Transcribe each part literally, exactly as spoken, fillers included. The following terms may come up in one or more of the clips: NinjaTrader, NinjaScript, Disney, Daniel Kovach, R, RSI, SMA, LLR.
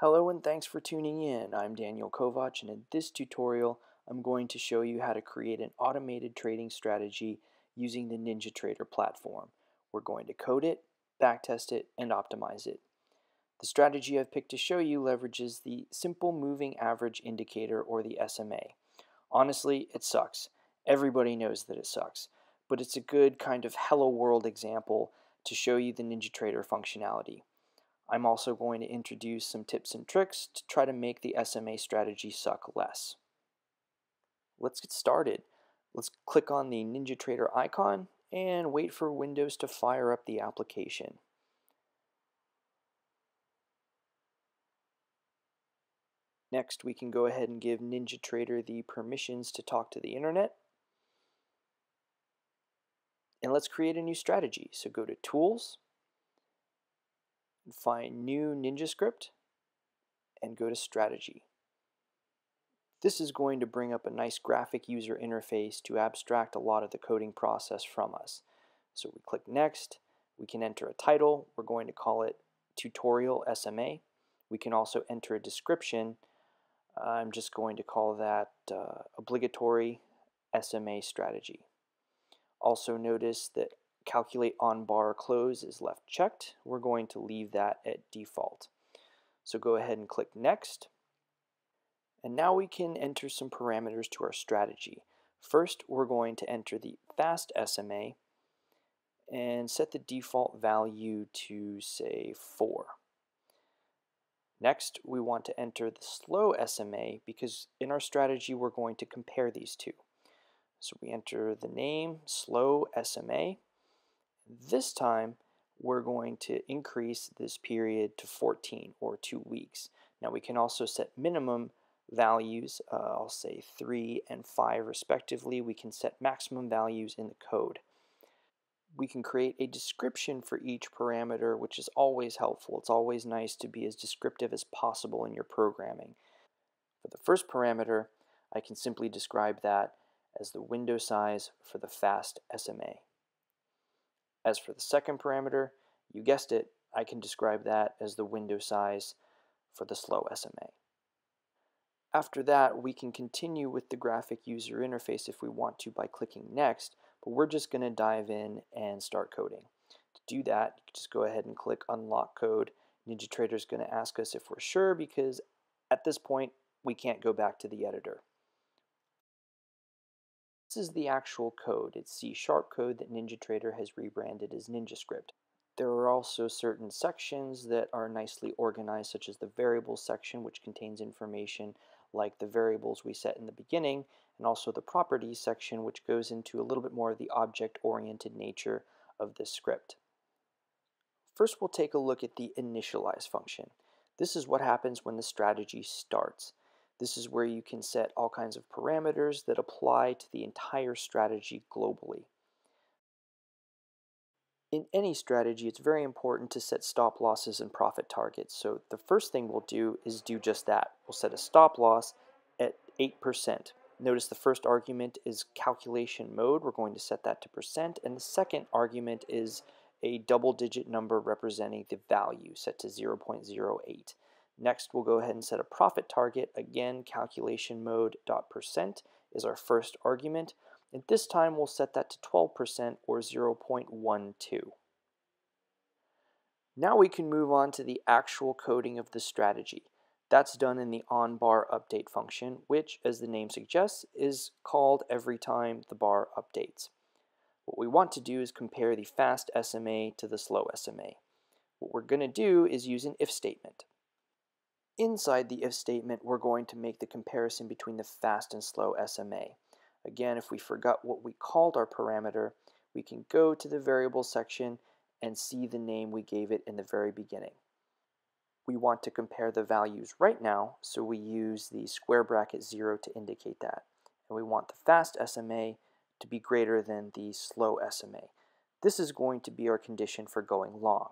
Hello and thanks for tuning in. I'm Daniel Kovach, and in this tutorial I'm going to show you how to create an automated trading strategy using the NinjaTrader platform. We're going to code it, backtest it, and optimize it. The strategy I've picked to show you leverages the Simple Moving Average Indicator, or the S M A. Honestly, it sucks. Everybody knows that it sucks, but it's a good kind of hello world example to show you the NinjaTrader functionality. I'm also going to introduce some tips and tricks to try to make the S M A strategy suck less. Let's get started. Let's click on the NinjaTrader icon and wait for Windows to fire up the application. Next, we can go ahead and give NinjaTrader the permissions to talk to the internet. And let's create a new strategy. So go to Tools, find New NinjaScript, and go to Strategy. This is going to bring up a nice graphic user interface to abstract a lot of the coding process from us. So we click Next. We can enter a title. We're going to call it Tutorial S M A. We can also enter a description. I'm just going to call that uh, Obligatory S M A Strategy. Also notice that Calculate on bar close is left checked. We're going to leave that at default. So go ahead and click Next. And now we can enter some parameters to our strategy. First, we're going to enter the fast S M A and set the default value to, say, four. Next, we want to enter the slow S M A because in our strategy we're going to compare these two. So we enter the name, slow S M A. This time we're going to increase this period to fourteen, or two weeks. Now we can also set minimum values, uh, I'll say three and five respectively. We can set maximum values in the code. We can create a description for each parameter, which is always helpful. It's always nice to be as descriptive as possible in your programming. For the first parameter, I can simply describe that as the window size for the fast S M A. As for the second parameter, you guessed it, I can describe that as the window size for the slow S M A. After that, we can continue with the graphic user interface if we want to by clicking Next, but we're just going to dive in and start coding. To do that, just go ahead and click Unlock Code. NinjaTrader is going to ask us if we're sure, because at this point, we can't go back to the editor. This is the actual code. It's C sharp code that NinjaTrader has rebranded as NinjaScript. There are also certain sections that are nicely organized, such as the variables section, which contains information like the variables we set in the beginning, and also the properties section, which goes into a little bit more of the object-oriented nature of this script. First, we'll take a look at the initialize function. This is what happens when the strategy starts. This is where you can set all kinds of parameters that apply to the entire strategy globally. In any strategy, it's very important to set stop losses and profit targets. So the first thing we'll do is do just that. We'll set a stop loss at eight percent. Notice the first argument is calculation mode. We're going to set that to percent. And the second argument is a double-digit number representing the value, set to zero point zero eight. Next, we'll go ahead and set a profit target. Again, calculation mode dot percent is our first argument, and this time we'll set that to twelve percent, or zero point one two. Now we can move on to the actual coding of the strategy. That's done in the onBar update function, which, as the name suggests, is called every time the bar updates. What we want to do is compare the fast S M A to the slow S M A. What we're going to do is use an if statement. Inside the if statement, we're going to make the comparison between the fast and slow S M A. Again, if we forgot what we called our parameter, we can go to the variables section and see the name we gave it in the very beginning. We want to compare the values right now, so we use the square bracket zero to indicate that. And we want the fast S M A to be greater than the slow S M A. This is going to be our condition for going long.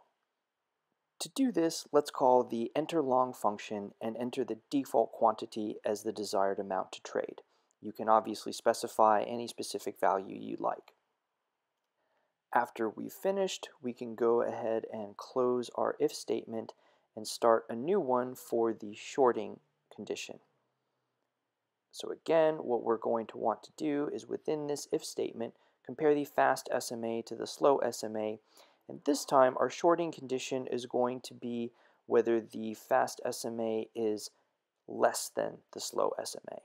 To do this, let's call the enterLong function and enter the default quantity as the desired amount to trade. You can obviously specify any specific value you like. After we've finished, we can go ahead and close our if statement and start a new one for the shorting condition. So again, what we're going to want to do is within this if statement, compare the fast S M A to the slow S M A. And this time our shorting condition is going to be whether the fast S M A is less than the slow S M A.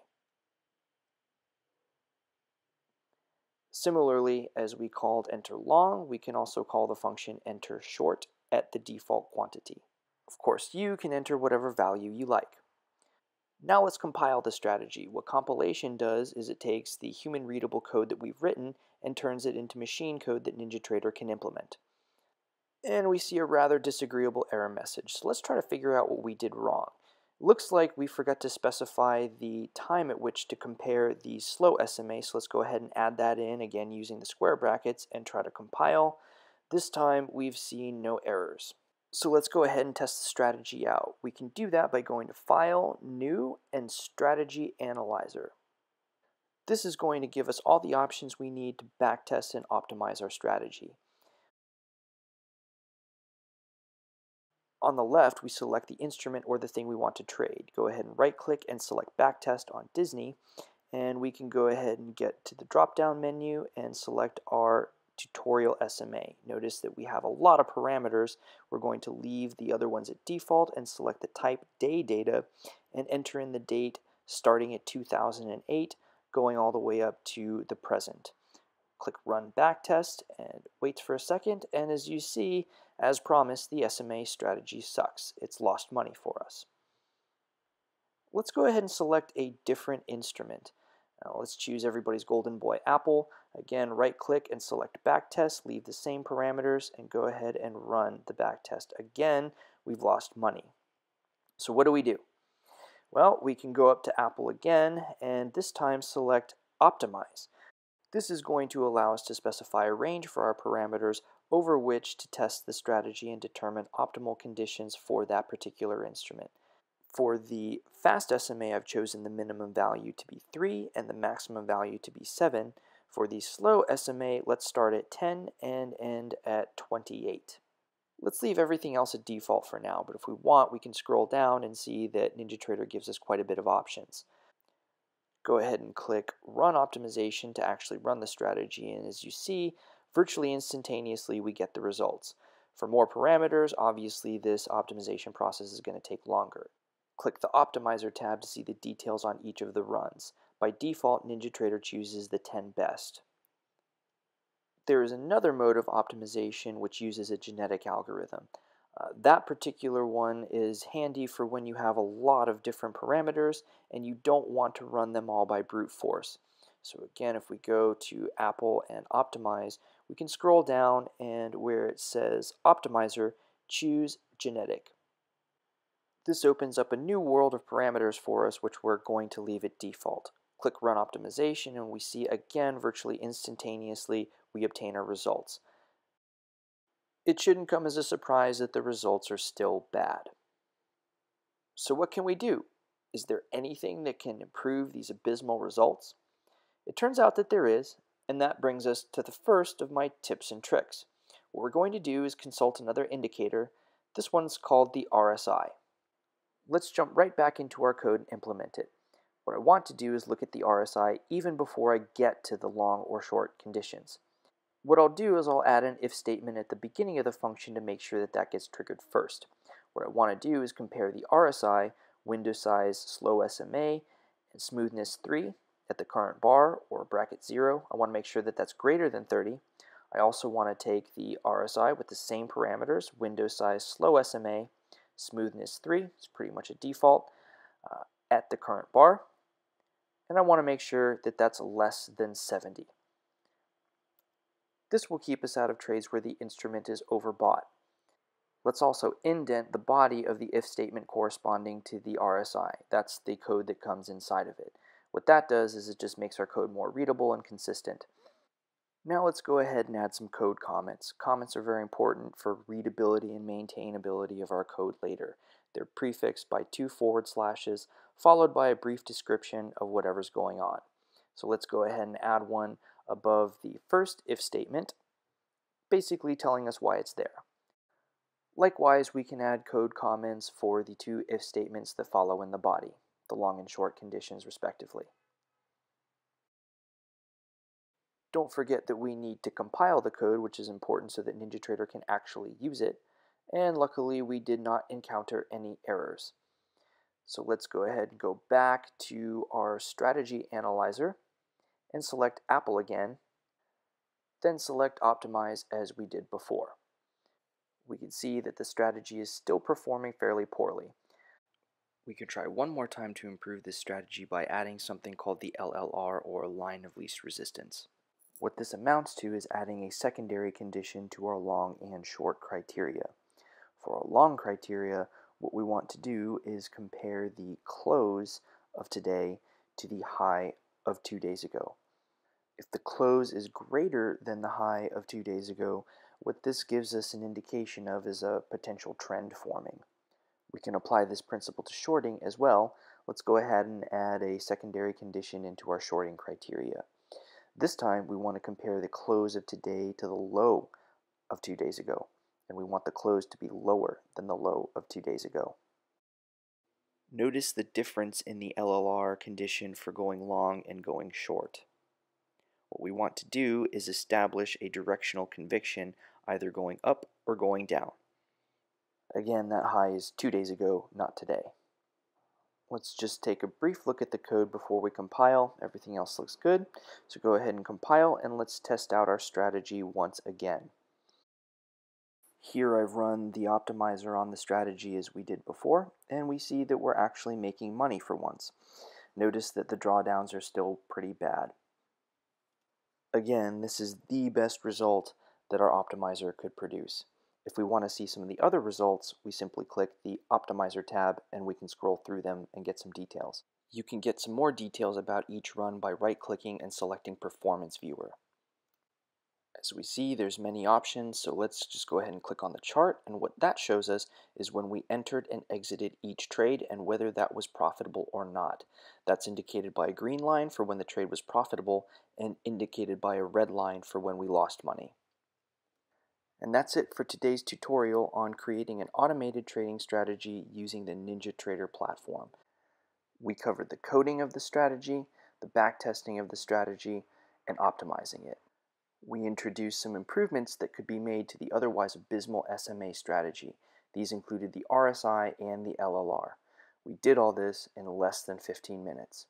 Similarly, as we called enter long, we can also call the function enter short at the default quantity. Of course, you can enter whatever value you like. Now let's compile the strategy. What compilation does is it takes the human readable code that we've written and turns it into machine code that NinjaTrader can implement. And we see a rather disagreeable error message. So let's try to figure out what we did wrong. Looks like we forgot to specify the time at which to compare the slow S M A, so let's go ahead and add that in, again using the square brackets, and try to compile. This time we've seen no errors. So let's go ahead and test the strategy out. We can do that by going to File, New, and Strategy Analyzer. This is going to give us all the options we need to backtest and optimize our strategy. On the left, we select the instrument or the thing we want to trade. Go ahead and right-click and select Backtest on Disney, and we can go ahead and get to the drop-down menu and select our tutorial S M A. Notice that we have a lot of parameters. We're going to leave the other ones at default and select the type day data and enter in the date starting at two thousand eight, going all the way up to the present. Click Run Backtest and wait for a second, and as you see, as promised, the S M A strategy sucks. It's lost money for us. Let's go ahead and select a different instrument. Now let's choose everybody's golden boy Apple. Again, right-click and select backtest, leave the same parameters, and go ahead and run the backtest. Again, we've lost money. So what do we do? Well, we can go up to Apple again, and this time select Optimize. This is going to allow us to specify a range for our parameters over which to test the strategy and determine optimal conditions for that particular instrument. For the fast S M A, I've chosen the minimum value to be three and the maximum value to be seven. For the slow S M A, let's start at ten and end at twenty-eight. Let's leave everything else at default for now, but if we want, we can scroll down and see that NinjaTrader gives us quite a bit of options. Go ahead and click Run Optimization to actually run the strategy, and as you see, virtually instantaneously we get the results. For more parameters, obviously this optimization process is going to take longer. Click the Optimizer tab to see the details on each of the runs. By default, NinjaTrader chooses the ten best. There is another mode of optimization which uses a genetic algorithm. Uh, that particular one is handy for when you have a lot of different parameters and you don't want to run them all by brute force. So again, if we go to Apple and Optimize, we can scroll down and where it says Optimizer, choose Genetic. This opens up a new world of parameters for us, which we're going to leave at default. Click Run Optimization, and we see again virtually instantaneously we obtain our results. It shouldn't come as a surprise that the results are still bad. So what can we do? Is there anything that can improve these abysmal results? It turns out that there is, and that brings us to the first of my tips and tricks. What we're going to do is consult another indicator. This one's called the R S I. Let's jump right back into our code and implement it. What I want to do is look at the R S I even before I get to the long or short conditions. What I'll do is I'll add an if statement at the beginning of the function to make sure that that gets triggered first. What I want to do is compare the R S I, window size, slow S M A, and smoothness three at the current bar or bracket zero. I want to make sure that that's greater than thirty. I also want to take the R S I with the same parameters, window size, slow S M A, smoothness three, it's pretty much a default, uh, at the current bar. And I want to make sure that that's less than seventy. This will keep us out of trades where the instrument is overbought. Let's also indent the body of the if statement corresponding to the R S I. That's the code that comes inside of it. What that does is it just makes our code more readable and consistent. Now let's go ahead and add some code comments. Comments are very important for readability and maintainability of our code later. They're prefixed by two forward slashes, followed by a brief description of whatever's going on. So let's go ahead and add one above the first if statement, basically telling us why it's there. Likewise, we can add code comments for the two if statements that follow in the body, the long and short conditions respectively. Don't forget that we need to compile the code, which is important so that NinjaTrader can actually use it, and luckily we did not encounter any errors. So let's go ahead and go back to our strategy analyzer and select Apple again, then select optimize as we did before. We can see that the strategy is still performing fairly poorly. We could try one more time to improve this strategy by adding something called the L L R, or line of least resistance. What this amounts to is adding a secondary condition to our long and short criteria. For our long criteria, what we want to do is compare the close of today to the high of two days ago. If the close is greater than the high of two days ago, what this gives us an indication of is a potential trend forming. We can apply this principle to shorting as well. Let's go ahead and add a secondary condition into our shorting criteria. This time we want to compare the close of today to the low of two days ago, and we want the close to be lower than the low of two days ago. Notice the difference in the L L R condition for going long and going short. What we want to do is establish a directional conviction, either going up or going down. Again, that high is two days ago, not today. Let's just take a brief look at the code before we compile. Everything else looks good. So go ahead and compile, and let's test out our strategy once again. Here I've run the optimizer on the strategy as we did before, and we see that we're actually making money for once. Notice that the drawdowns are still pretty bad. Again, this is the best result that our optimizer could produce. If we want to see some of the other results, we simply click the Optimizer tab and we can scroll through them and get some details. You can get some more details about each run by right-clicking and selecting Performance Viewer. As we see, there's many options, so let's just go ahead and click on the chart, and what that shows us is when we entered and exited each trade and whether that was profitable or not. That's indicated by a green line for when the trade was profitable and indicated by a red line for when we lost money. And that's it for today's tutorial on creating an automated trading strategy using the NinjaTrader platform. We covered the coding of the strategy, the backtesting of the strategy, and optimizing it. We introduced some improvements that could be made to the otherwise abysmal S M A strategy. These included the R S I and the L L R. We did all this in less than fifteen minutes.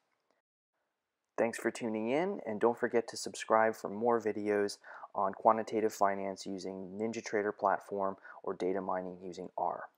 Thanks for tuning in, and don't forget to subscribe for more videos on quantitative finance using NinjaTrader platform or data mining using R.